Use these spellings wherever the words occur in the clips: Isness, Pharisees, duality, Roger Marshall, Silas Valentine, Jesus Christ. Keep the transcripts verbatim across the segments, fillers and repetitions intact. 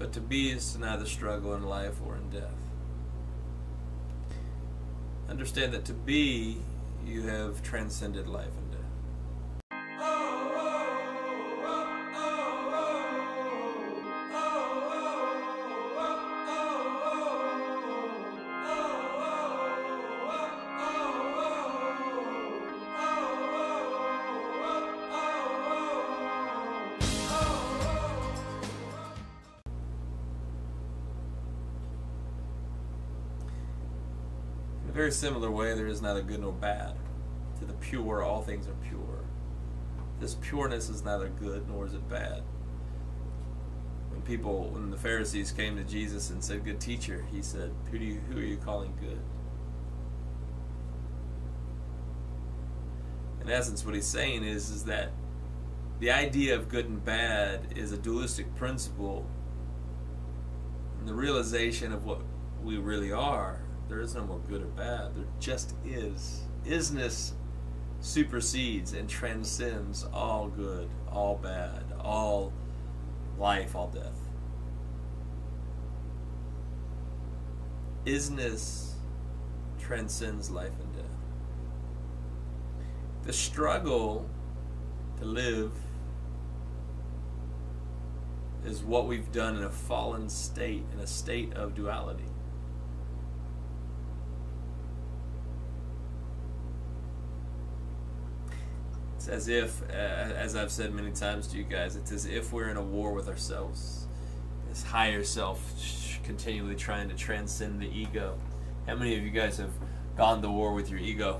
But to be is to neither struggle in life or in death. Understand that to be, you have transcended life and death. In a very similar way, there is neither good nor bad. To the pure, all things are pure. This pureness is neither good nor is it bad. When people, when the Pharisees came to Jesus and said, "Good teacher," he said, who, do you, who are you calling good? In essence, what he's saying is, is that the idea of good and bad is a dualistic principle, and the realization of what we really are. There is no more good or bad. There just is. Isness supersedes and transcends all good, all bad, all life, all death. Isness transcends life and death. The struggle to live is what we've done in a fallen state, in a state of duality. It's as if, uh, as I've said many times to you guys, it's as if we're in a war with ourselves. This higher self continually trying to transcend the ego. How many of you guys have gone to war with your ego?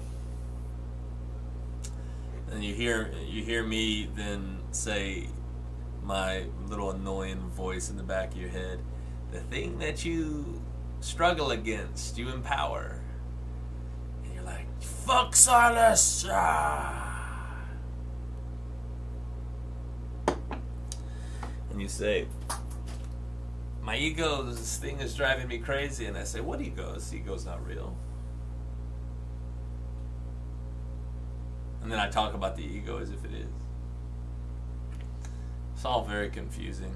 And you hear, you hear me then say my little annoying voice in the back of your head, the thing that you struggle against, you empower. And you're like, fuck Silas! Ah! You say, my ego, this thing is driving me crazy, and I say, what ego? This ego's not real. And then I talk about the ego as if it is. It's all very confusing.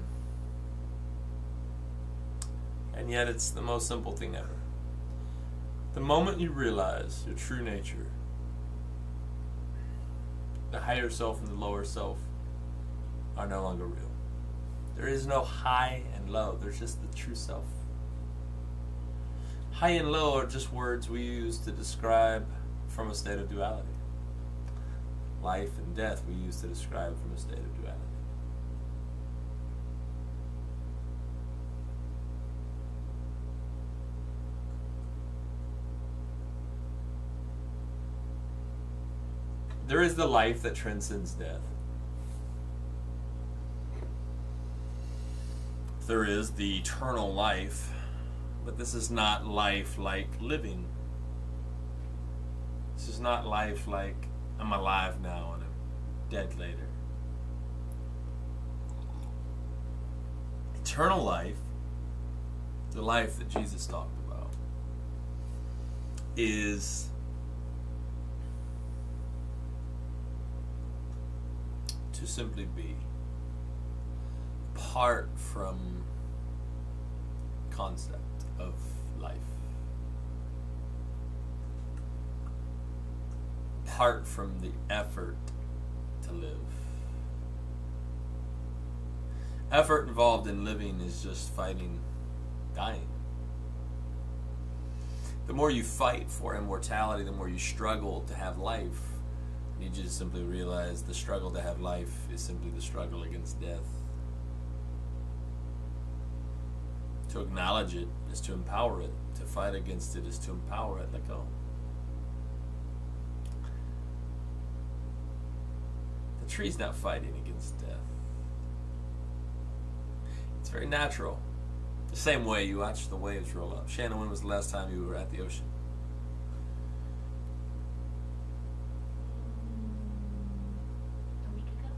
And yet it's the most simple thing ever. The moment you realize your true nature, the higher self and the lower self are no longer real. There is no high and low. There's just the true self. High and low are just words we use to describe from a state of duality. Life and death we use to describe from a state of duality. There is the life that transcends death. There is the eternal life, but this is not life like living. This is not life like I'm alive now and I'm dead later. Eternal life, the life that Jesus talked about, is to simply be. Apart from concept of life, apart from the effort to live. Effort involved in living is just fighting dying. The more you fight for immortality, the more you struggle to have life. You just simply realize the struggle to have life is simply the struggle against death. To acknowledge it is to empower it. To fight against it is to empower it. Let go. The tree's not fighting against death. It's very natural. The same way you watch the waves roll up. Shannon, when was the last time you were at the ocean? A week ago.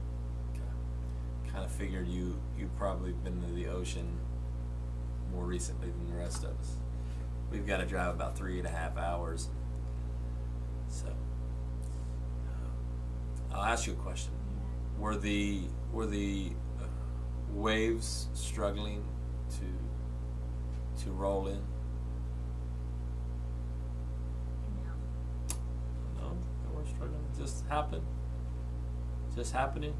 Okay. Kind of figured you you probably been to the ocean more recently than the rest of us. We've got to drive about three and a half hours. So, uh, I'll ask you a question. Were the were the uh, waves struggling to to roll in? No. No, no we're struggling. Just happen. Just happening.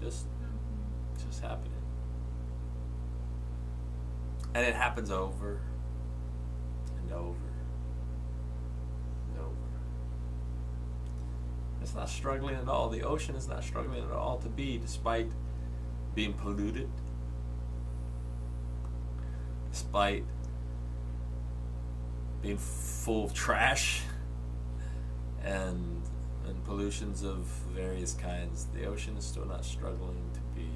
Just mm-hmm. just happening. And it happens over and over and over. It's not struggling at all. The ocean is not struggling at all to be, despite being polluted, despite being full of trash and and pollutions of various kinds. The ocean is still not struggling to be.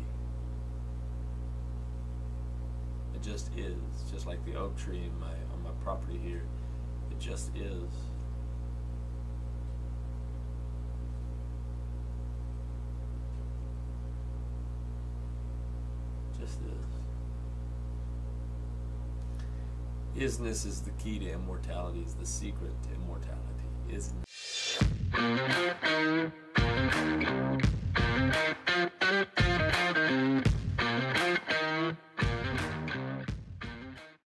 It just is, just like the oak tree in my, on my property here. It just is. Just is. Isness is the key to immortality, is the secret to immortality. Isness.